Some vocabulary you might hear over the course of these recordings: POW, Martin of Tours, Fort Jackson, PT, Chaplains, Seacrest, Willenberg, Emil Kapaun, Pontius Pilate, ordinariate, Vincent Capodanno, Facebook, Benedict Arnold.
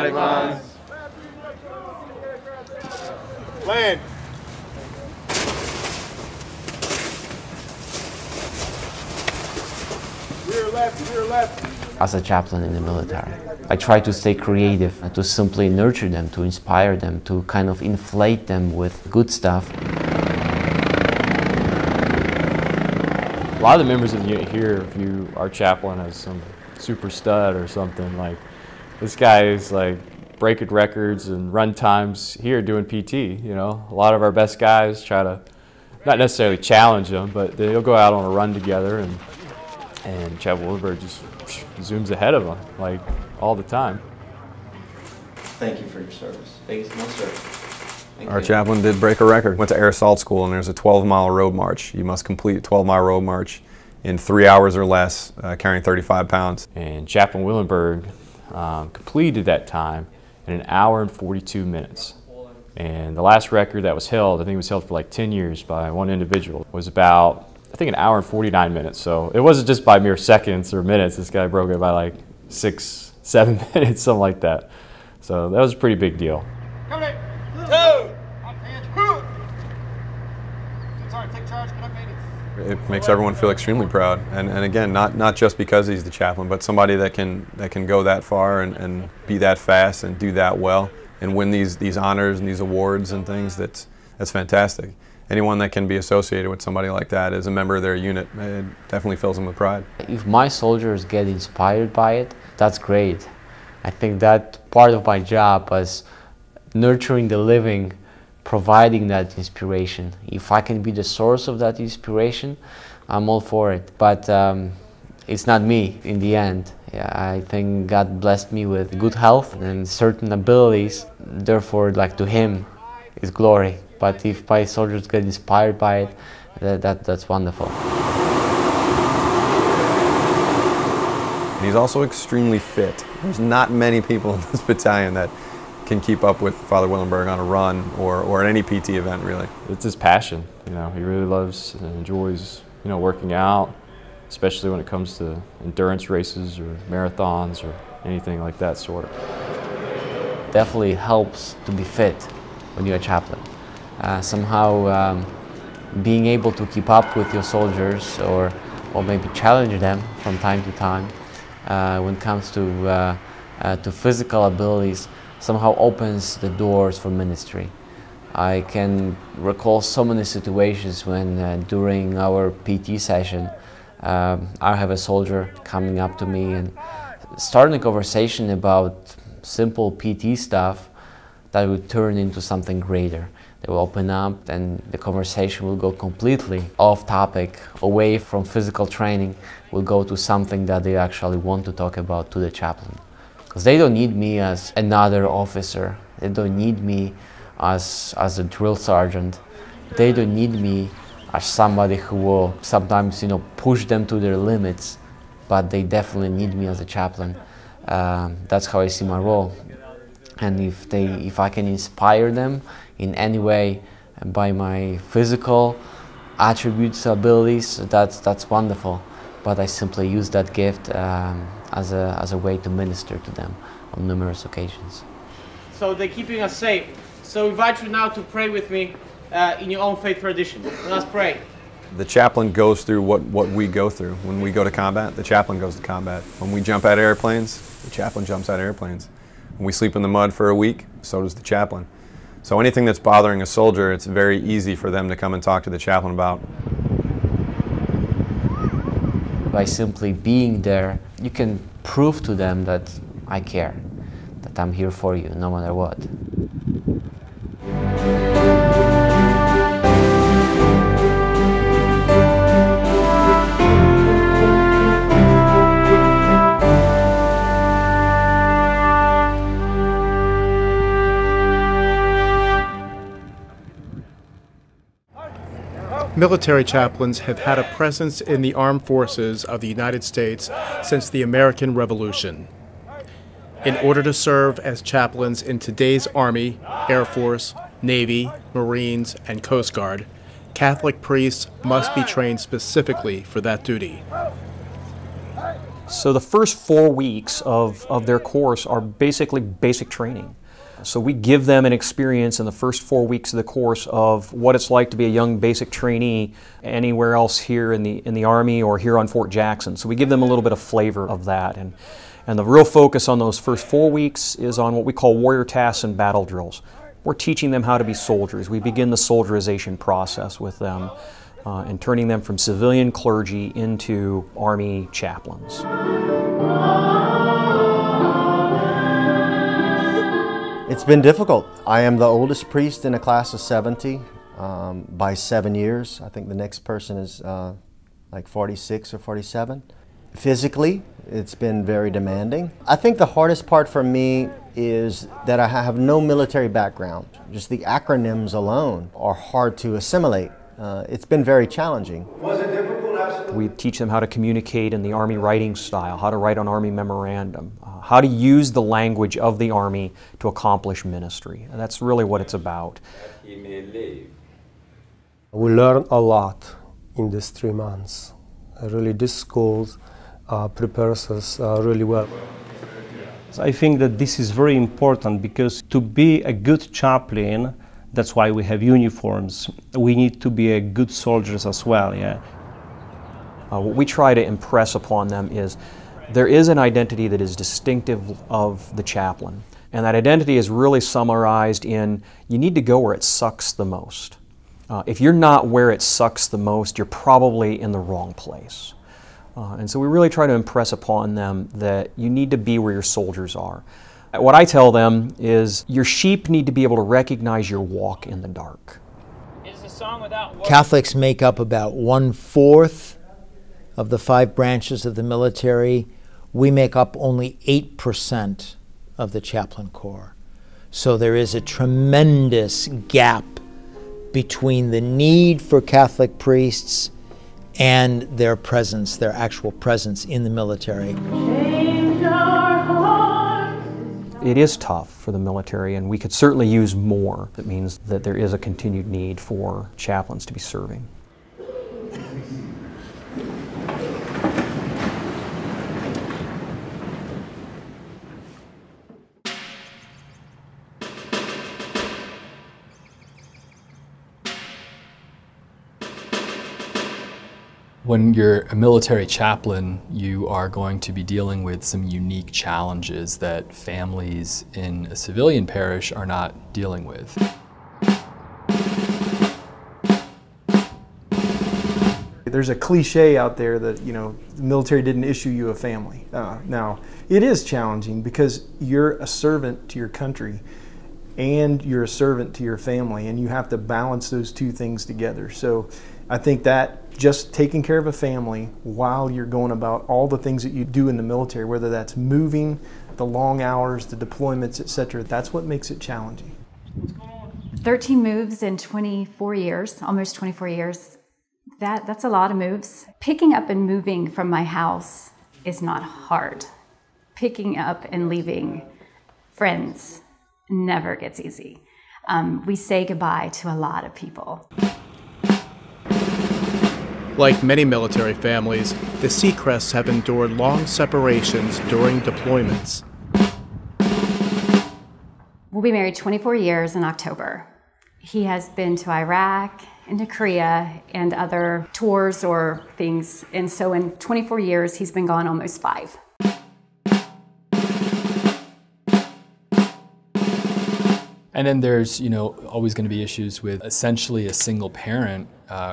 static lines. Land. Rear left, rear left. As a chaplain in the military, I try to stay creative and to simply nurture them, to inspire them, to kind of inflate them with good stuff. A lot of the members of the unit here view our chaplain as some super stud or something. Like, this guy is like breaking records and run times here doing PT, you know. A lot of our best guys try to not necessarily challenge them, but they'll go out on a run together and Chap Willenberg just zooms ahead of them, like, all the time. Thank you for your service. Thank you so much, sir. Our chaplain did break a record. Went to air assault school, and there's a 12-mile road march. You must complete a 12-mile road march in 3 hours or less, carrying 35 pounds. And Chaplain Willenberg completed that time in 1 hour and 42 minutes. And the last record that was held, I think it was held for like 10 years by one individual, was about, I think, 1 hour and 49 minutes. So it wasn't just by mere seconds or minutes. This guy broke it by like 6, 7 minutes, something like that. So that was a pretty big deal. Coming in. It makes everyone feel extremely proud, and again, not just because he's the chaplain, but somebody that can go that far and be that fast and do that well and win these honors and these awards and things. That's fantastic. Anyone that can be associated with somebody like that as a member of their unit, it definitely fills them with pride. If my soldiers get inspired by it, that's great. I think that part of my job is nurturing the living, providing that inspiration. If I can be the source of that inspiration, I'm all for it. But it's not me in the end. Yeah, I think God blessed me with good health and certain abilities. Therefore, like, to Him is glory. But if my soldiers get inspired by it, that's wonderful. He's also extremely fit. There's not many people in this battalion that can keep up with Father Willenberg on a run or at any PT event, really. It's his passion, you know. He really loves and enjoys, you know, working out, especially when it comes to endurance races or marathons or anything like that sort. Definitely helps to be fit when you're a chaplain. Somehow being able to keep up with your soldiers or maybe challenge them from time to time when it comes to physical abilities somehow opens the doors for ministry. I can recall so many situations when during our PT session, I have a soldier coming up to me and starting a conversation about simple PT stuff that would turn into something greater. They will open up and the conversation will go completely off topic, away from physical training, will go to something that they actually want to talk about to the chaplain. Because they don't need me as another officer. They don't need me as a drill sergeant. They don't need me as somebody who will sometimes, you know, push them to their limits, but they definitely need me as a chaplain. That's how I see my role. And if I can inspire them in any way by my physical attributes, abilities, that's wonderful. But I simply use that gift as a way to minister to them on numerous occasions. So they're keeping us safe. So I invite you now to pray with me in your own faith tradition. Let us pray. The chaplain goes through what we go through. When we go to combat, the chaplain goes to combat. When we jump out of airplanes, the chaplain jumps out of airplanes. When we sleep in the mud for a week, so does the chaplain. So anything that's bothering a soldier, it's very easy for them to come and talk to the chaplain about. By simply being there, you can prove to them that I care, that I'm here for you, no matter what. Military chaplains have had a presence in the armed forces of the United States since the American Revolution. In order to serve as chaplains in today's Army, Air Force, Navy, Marines, and Coast Guard, Catholic priests must be trained specifically for that duty. So the first 4 weeks of their course are basically basic training. So we give them an experience in the first 4 weeks of the course of what it's like to be a young basic trainee anywhere else here in the Army or here on Fort Jackson. So we give them a little bit of flavor of that. And the real focus on those first 4 weeks is on what we call warrior tasks and battle drills. We're teaching them how to be soldiers. We begin the soldierization process with them and turning them from civilian clergy into Army chaplains. It's been difficult. I am the oldest priest in a class of 70 by 7 years. I think the next person is like 46 or 47. Physically, it's been very demanding. I think the hardest part for me is that I have no military background. Just the acronyms alone are hard to assimilate. It's been very challenging. Was it difficult? Absolutely. We teach them how to communicate in the Army writing style, how to write an Army memorandum, how to use the language of the Army to accomplish ministry. And that's really what it's about. We learned a lot in these 3 months. Really, this school prepares us really well. So I think that this is very important, because to be a good chaplain, that's why we have uniforms. We need to be good soldiers as well, yeah. What we try to impress upon them is there is an identity that is distinctive of the chaplain. And that identity is really summarized in you need to go where it sucks the most. If you're not where it sucks the most, you're probably in the wrong place. And so we really try to impress upon them that you need to be where your soldiers are. What I tell them is, your sheep need to be able to recognize your walk in the dark. Catholics make up about 1/4 of the 5 branches of the military. We make up only 8% of the chaplain corps. So there is a tremendous gap between the need for Catholic priests and their presence, their actual presence in the military. It is tough for the military, and we could certainly use more. That means that there is a continued need for chaplains to be serving. When you're a military chaplain, you are going to be dealing with some unique challenges that families in a civilian parish are not dealing with. There's a cliche out there that, you know, the military didn't issue you a family. Now, it is challenging because you're a servant to your country and you're a servant to your family, and you have to balance those two things together. So I think that just taking care of a family while you're going about all the things that you do in the military, whether that's moving, the long hours, the deployments, etc., that's what makes it challenging. 13 moves in 24 years, almost 24 years. That's a lot of moves. Picking up and moving from my house is not hard. Picking up and leaving friends never gets easy. We say goodbye to a lot of people. Like many military families, the Seacrests have endured long separations during deployments. We'll be married 24 years in October. He has been to Iraq and to Korea and other tours or things. And so in 24 years, he's been gone almost 5. And then there's, you know, always going to be issues with essentially a single parent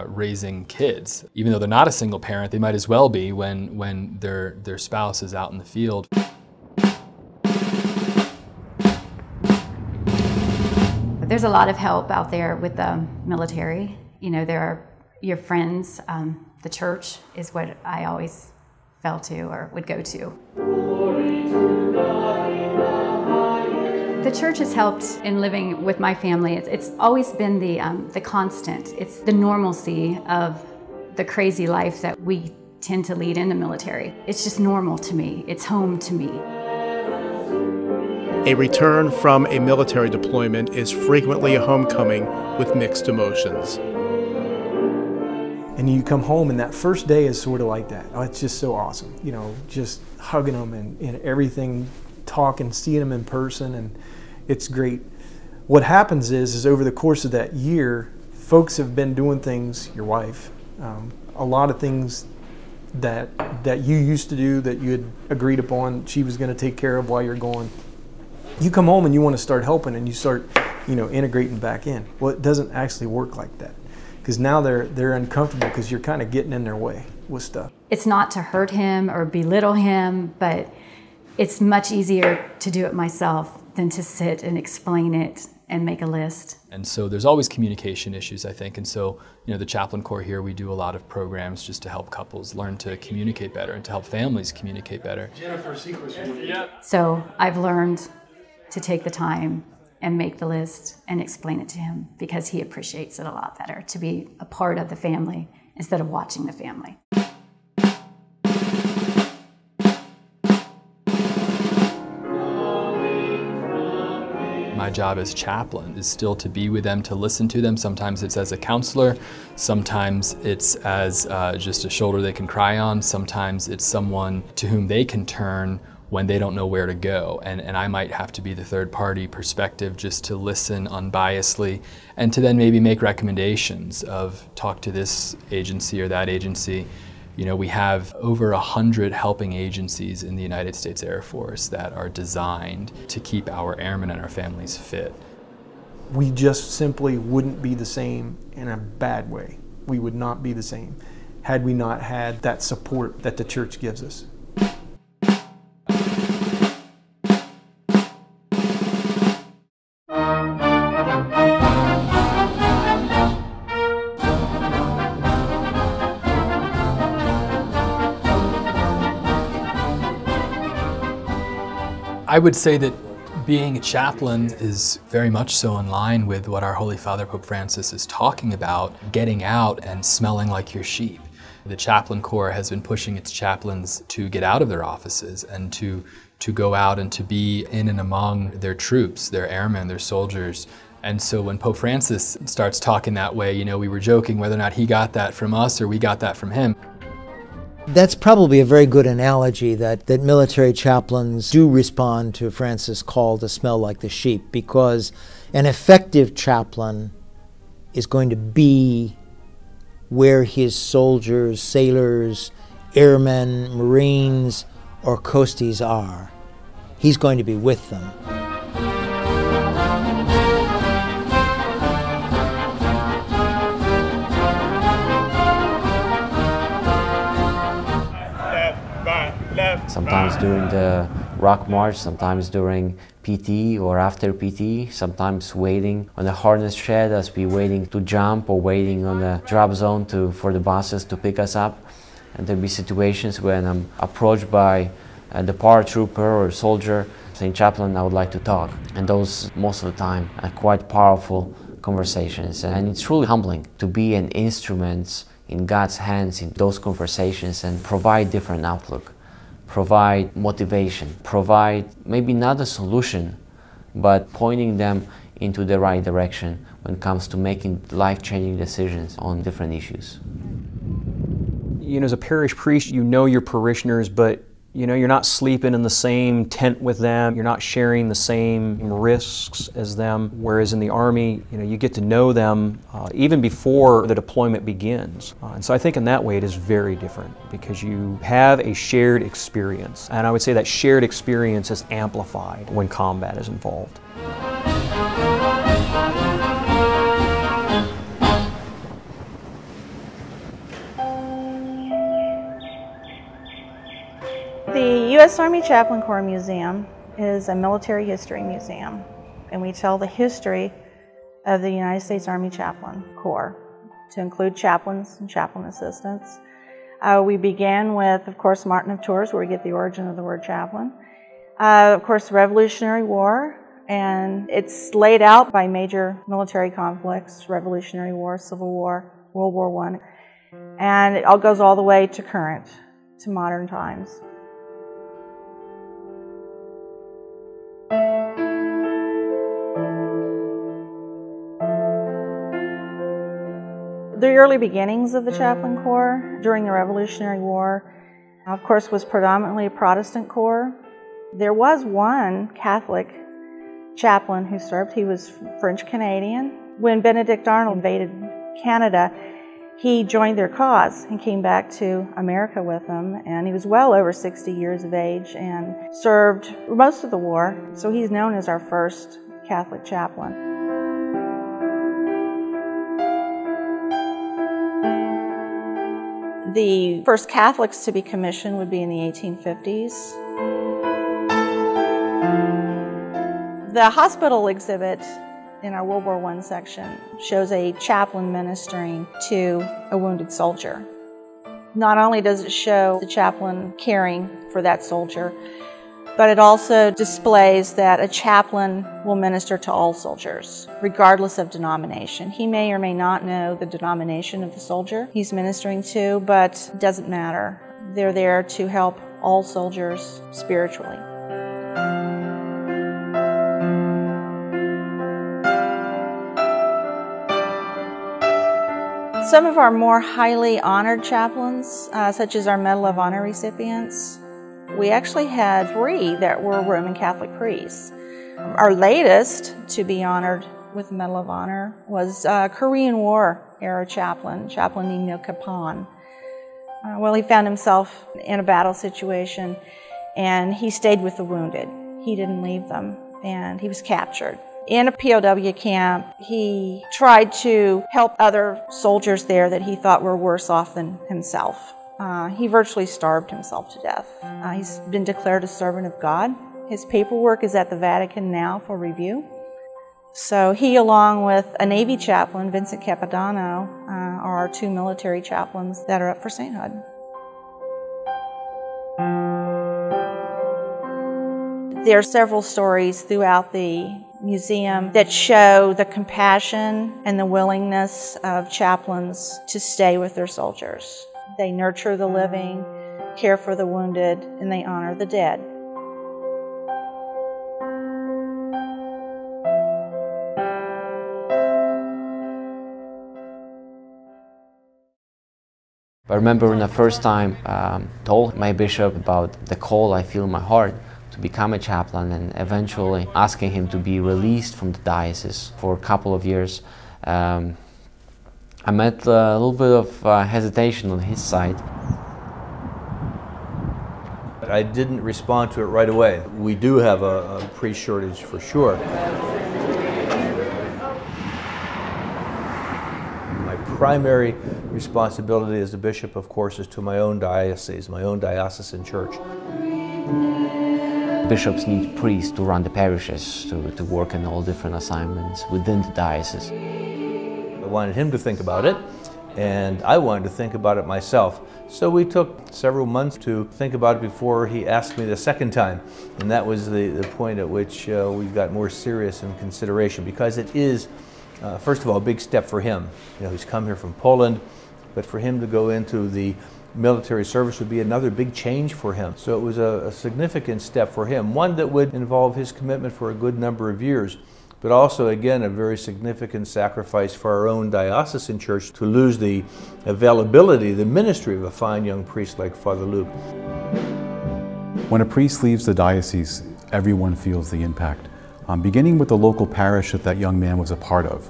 raising kids. Even though they're not a single parent, they might as well be when their spouse is out in the field. There's a lot of help out there with the military. You know, there are your friends. The church is what I always fell to or would go to. The church has helped in living with my family. It's always been the constant. It's the normalcy of the crazy life that we tend to lead in the military. It's just normal to me. It's home to me. A return from a military deployment is frequently a homecoming with mixed emotions. And you come home and that first day is sort of like that. Oh, it's just so awesome. You know, just hugging them and everything, talking, seeing them in person, and it's great. What happens is over the course of that year, folks have been doing things, your wife, a lot of things that you used to do, that you had agreed upon she was going to take care of while you're gone. You come home and you want to start helping, and you start, you know, integrating back in. Well, it doesn't actually work like that, because now they're uncomfortable because you're kind of getting in their way with stuff. It's not to hurt him or belittle him, but it's much easier to do it myself than to sit and explain it and make a list. And so there's always communication issues, I think. And so, you know, the Chaplain Corps here, we do a lot of programs just to help couples learn to communicate better and to help families communicate better. So I've learned to take the time and make the list and explain it to him, because he appreciates it a lot better to be a part of the family instead of watching the family. My job as chaplain is still to be with them, to listen to them. Sometimes it's as a counselor, sometimes it's as just a shoulder they can cry on, sometimes it's someone to whom they can turn when they don't know where to go. And I might have to be the third party perspective just to listen unbiasedly, and to then maybe make recommendations of talk to this agency or that agency. You know, we have over 100 helping agencies in the United States Air Force that are designed to keep our airmen and our families fit. We just simply wouldn't be the same in a bad way. We would not be the same had we not had that support that the church gives us. I would say that being a chaplain is very much so in line with what our Holy Father Pope Francis is talking about, getting out and smelling like your sheep. The Chaplain Corps has been pushing its chaplains to get out of their offices and to go out and to be in and among their troops, their airmen, their soldiers. And so when Pope Francis starts talking that way, you know, we were joking whether or not he got that from us or we got that from him. That's probably a very good analogy, that military chaplains do respond to Francis' call to smell like the sheep, because an effective chaplain is going to be where his soldiers, sailors, airmen, Marines, or coasties are. He's going to be with them. Sometimes during the rock march, sometimes during PT or after PT, sometimes waiting on the harness shed as we waiting to jump, or waiting on the drop zone for the buses to pick us up. And there'll be situations when I'm approached by the paratrooper or soldier saying, "Chaplain, I would like to talk." And those, most of the time, are quite powerful conversations. And it's truly humbling to be an instrument in God's hands in those conversations and provide different outlook. Provide motivation, provide maybe not a solution, but pointing them into the right direction when it comes to making life-changing decisions on different issues. You know, as a parish priest, you know your parishioners, but you know, you're not sleeping in the same tent with them, you're not sharing the same risks as them, whereas in the Army, you know, you get to know them even before the deployment begins. And so I think in that way it is very different, because you have a shared experience, and I would say that shared experience is amplified when combat is involved. The U.S. Army Chaplain Corps Museum is a military history museum, and we tell the history of the United States Army Chaplain Corps to include chaplains and chaplain assistants. We began with, of course, Martin of Tours, where we get the origin of the word chaplain. Of course, the Revolutionary War, and it's laid out by major military conflicts, Revolutionary War, Civil War, World War I, and it all goes all the way to current, to modern times. The early beginnings of the Chaplain Corps during the Revolutionary War, of course, was predominantly a Protestant corps. There was one Catholic chaplain who served. He was French-Canadian. When Benedict Arnold invaded Canada, he joined their cause and came back to America with them, and he was well over 60 years of age and served most of the war, so he's known as our first Catholic chaplain. The first Catholics to be commissioned would be in the 1850s. The hospital exhibit in our World War I section shows a chaplain ministering to a wounded soldier. Not only does it show the chaplain caring for that soldier, but it also displays that a chaplain will minister to all soldiers, regardless of denomination. He may or may not know the denomination of the soldier he's ministering to, but it doesn't matter. They're there to help all soldiers spiritually. Some of our more highly honored chaplains, such as our Medal of Honor recipients, we actually had three that were Roman Catholic priests. Our latest to be honored with the Medal of Honor was Korean War era chaplain, Chaplain Emil Kapaun. Well, he found himself in a battle situation and he stayed with the wounded. He didn't leave them and he was captured. In a POW camp, he tried to help other soldiers there that he thought were worse off than himself. He virtually starved himself to death. He's been declared a servant of God. His paperwork is at the Vatican now for review. So he, along with a Navy chaplain, Vincent Capodanno, are our two military chaplains that are up for sainthood. There are several stories throughout the museum that show the compassion and the willingness of chaplains to stay with their soldiers. They nurture the living, care for the wounded, and they honor the dead. I remember when the first time told my bishop about the call I feel in my heart to become a chaplain, and eventually asking him to be released from the diocese for a couple of years. I met a little bit of hesitation on his side. I didn't respond to it right away. We do have a priest shortage for sure. My primary responsibility as a bishop, of course, is to my own diocese, my own diocesan church. Bishops need priests to run the parishes, to work in all different assignments within the diocese. I wanted him to think about it, and I wanted to think about it myself. So we took several months to think about it before he asked me the second time. And that was the point at which we got more serious in consideration, because it is, first of all, a big step for him. You know, he's come here from Poland, but for him to go into the military service would be another big change for him. So it was a significant step for him, one that would involve his commitment for a good number of years, but also, again, a very significant sacrifice for our own diocesan church to lose the availability, the ministry of a fine young priest like Father Luke. When a priest leaves the diocese, everyone feels the impact, beginning with the local parish that that young man was a part of.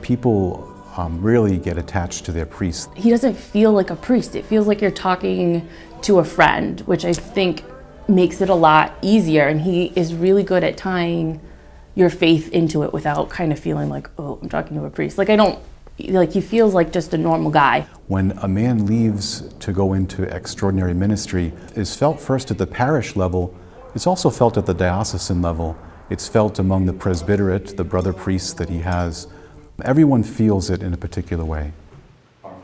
People really get attached to their priest. He doesn't feel like a priest. It feels like you're talking to a friend, which I think makes it a lot easier, and he is really good at tying your faith into it without kind of feeling like, oh, I'm talking to a priest. Like, I don't, like, he feels like just a normal guy. When a man leaves to go into extraordinary ministry, it's felt first at the parish level. It's also felt at the diocesan level. It's felt among the presbyterate, the brother priests that he has. Everyone feels it in a particular way.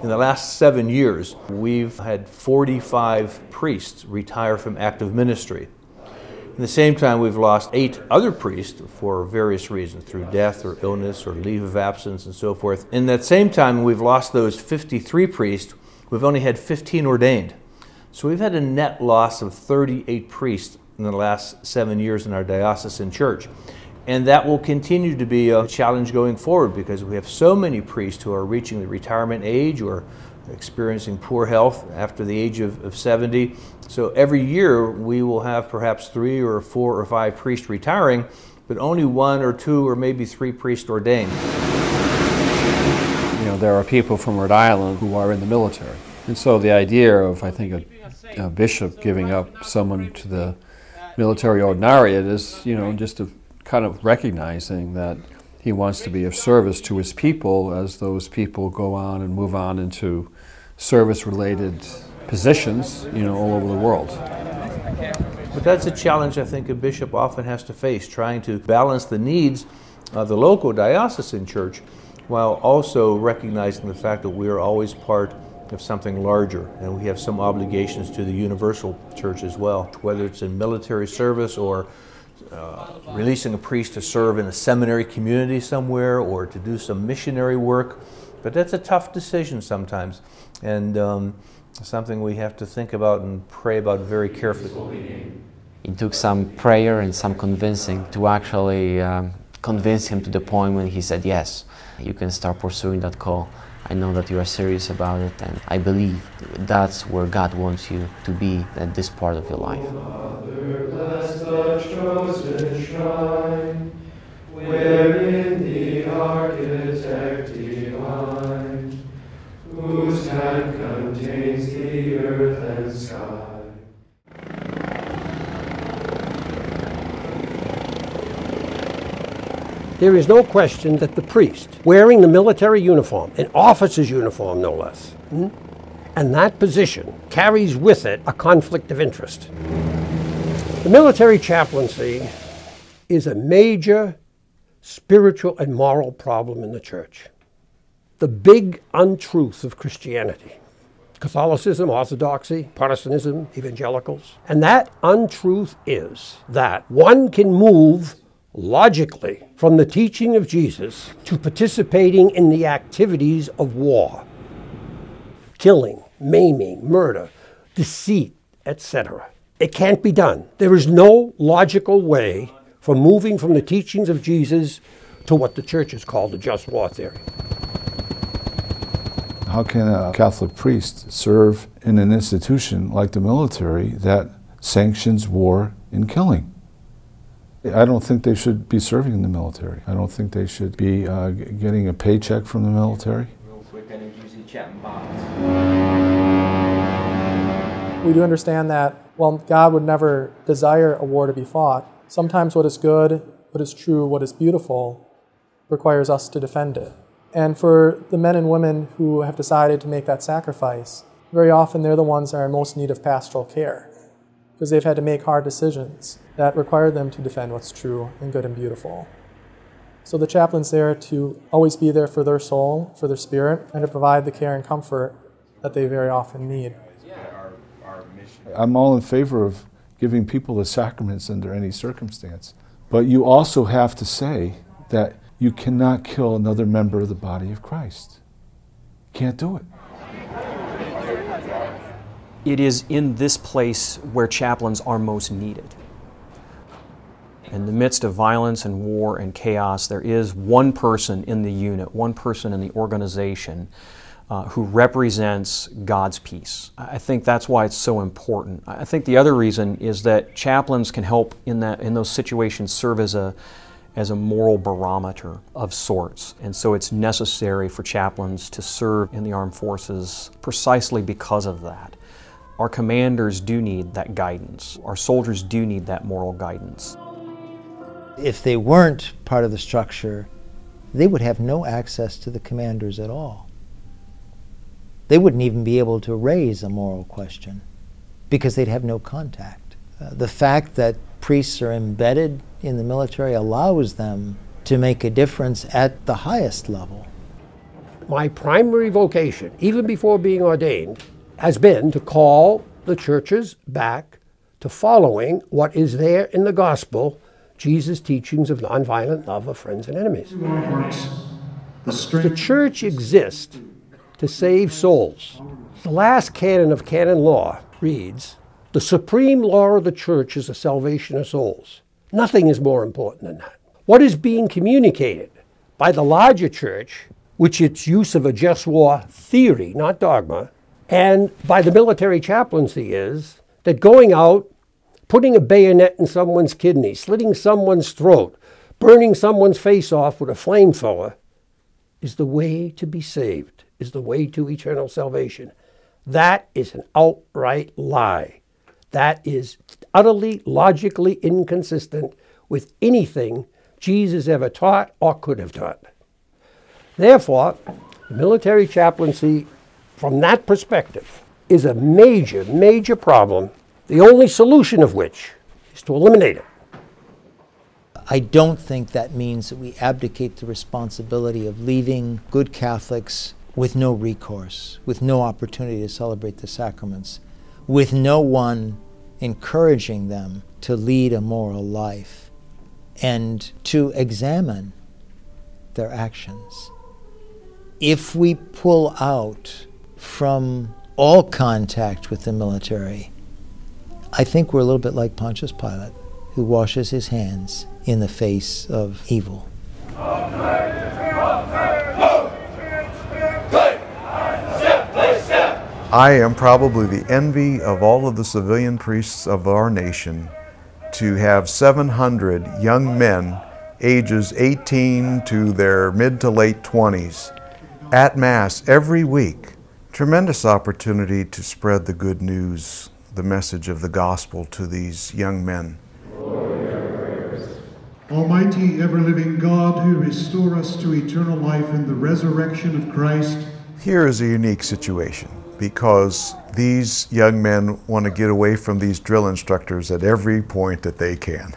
In the last 7 years, we've had 45 priests retire from active ministry. At the same time, we've lost 8 other priests for various reasons, through death or illness or leave of absence and so forth. In that same time, we've lost those 53 priests. We've only had 15 ordained. So we've had a net loss of 38 priests in the last 7 years in our diocesan church. And that will continue to be a challenge going forward, because we have so many priests who are reaching the retirement age or experiencing poor health after the age of 70. So every year we will have perhaps 3 or 4 or 5 priests retiring, but only 1 or 2 or maybe 3 priests ordained. You know, there are people from Rhode Island who are in the military. And so the idea of, I think, a bishop giving up someone to the military ordinariate is, you know, just a kind of recognizing that he wants to be of service to his people as those people go on and move on into service-related positions, you know, all over the world. But that's a challenge I think a bishop often has to face, trying to balance the needs of the local diocesan church while also recognizing the fact that we are always part of something larger, and we have some obligations to the universal church as well, whether it's in military service or releasing a priest to serve in a seminary community somewhere or to do some missionary work. But that's a tough decision sometimes, and something we have to think about and pray about very carefully. It took some prayer and some convincing to actually convince him to the point when he said, yes, you can start pursuing that call. I know that you are serious about it, and I believe that's where God wants you to be at this part of your life. Wherein the architect divine, whose hand contains the earth and sky. There is no question that the priest, wearing the military uniform, an officer's uniform no less, and that position carries with it a conflict of interest. The military chaplaincy is a major spiritual and moral problem in the church. The big untruth of Christianity, Catholicism, Orthodoxy, Protestantism, evangelicals, and that untruth is that one can move logically from the teaching of Jesus to participating in the activities of war, killing, maiming, murder, deceit, etc. It can't be done. There is no logical way for moving from the teachings of Jesus to what the church has called the just war theory. How can a Catholic priest serve in an institution like the military that sanctions war and killing? I don't think they should be serving in the military. I don't think they should be getting a paycheck from the military. We do understand that, well, God would never desire a war to be fought. Sometimes what is good, what is true, what is beautiful requires us to defend it. And for the men and women who have decided to make that sacrifice, very often they're the ones that are in most need of pastoral care, because they've had to make hard decisions that require them to defend what's true and good and beautiful. So the chaplain's there to always be there for their soul, for their spirit, and to provide the care and comfort that they very often need. I'm all in favor of giving people the sacraments under any circumstance, but you also have to say that you cannot kill another member of the body of Christ. You can't do it. It is in this place where chaplains are most needed. In the midst of violence and war and chaos, there is one person in the unit, one person in the organization who represents God's peace. I think that's why it's so important. I think the other reason is that chaplains can help in those situations serve as a moral barometer of sorts. And so it's necessary for chaplains to serve in the armed forces precisely because of that. Our commanders do need that guidance. Our soldiers do need that moral guidance. If they weren't part of the structure, they would have no access to the commanders at all. They wouldn't even be able to raise a moral question because they'd have no contact. The fact that priests are embedded in the military allows them to make a difference at the highest level. My primary vocation, even before being ordained, has been to call the churches back to following what is there in the gospel, Jesus' teachings of nonviolent love of friends and enemies. The church exists to save souls. The last canon of canon law reads, "The supreme law of the church is the salvation of souls." Nothing is more important than that. What is being communicated by the larger church, which its use of a just war theory, not dogma, and by the military chaplaincy is that going out, putting a bayonet in someone's kidney, slitting someone's throat, burning someone's face off with a flamethrower is the way to be saved, is the way to eternal salvation. That is an outright lie. That is utterly logically inconsistent with anything Jesus ever taught or could have taught. Therefore, the military chaplaincy, from that perspective, is a major, major problem, the only solution of which is to eliminate it. I don't think that means that we abdicate the responsibility of leaving good Catholics with no recourse, with no opportunity to celebrate the sacraments, with no one encouraging them to lead a moral life and to examine their actions. If we pull out from all contact with the military, I think we're a little bit like Pontius Pilate, who washes his hands in the face of evil. I am probably the envy of all of the civilian priests of our nation to have 700 young men ages 18 to their mid to late 20s at Mass every week. Tremendous opportunity to spread the good news, the message of the gospel to these young men. Almighty, ever-living God, who restore us to eternal life in the resurrection of Christ. Here is a unique situation because these young men want to get away from these drill instructors at every point that they can.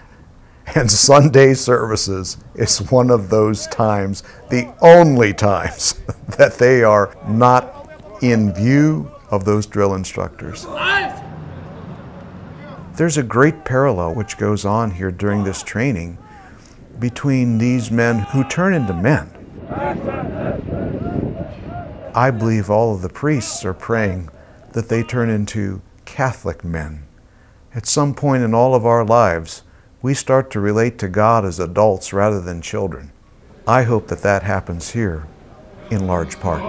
And Sunday services is one of those times, the only times, that they are not in view of those drill instructors. There's a great parallel which goes on here during this training between these men who turn into men. I believe all of the priests are praying that they turn into Catholic men. At some point in all of our lives, we start to relate to God as adults rather than children. I hope that that happens here in large part.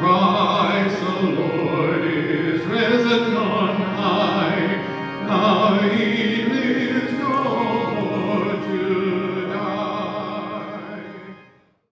Christ the Lord is risen on high, now he lives.